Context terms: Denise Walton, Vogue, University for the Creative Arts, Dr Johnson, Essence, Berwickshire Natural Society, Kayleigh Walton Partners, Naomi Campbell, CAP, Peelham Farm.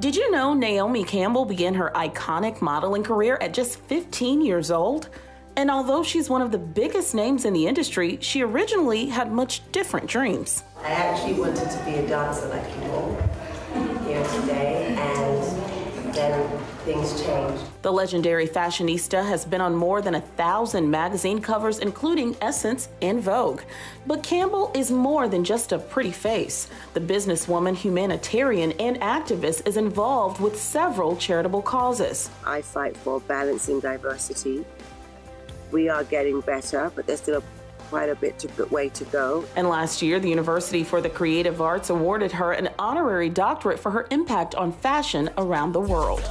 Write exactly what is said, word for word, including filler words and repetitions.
Did you know Naomi Campbell began her iconic modeling career at just fifteen years old? And although she's one of the biggest names in the industry, she originally had much different dreams. I actually wanted to be a dancer like you all here today, and then things changed. The legendary fashionista has been on more than a thousand magazine covers, including Essence and Vogue. But Campbell is more than just a pretty face. The businesswoman, humanitarian, and activist is involved with several charitable causes. I fight for balancing diversity. We are getting better, but there's still quite a bit to, way to go. And last year, the University for the Creative Arts awarded her an honorary doctorate for her impact on fashion around the world.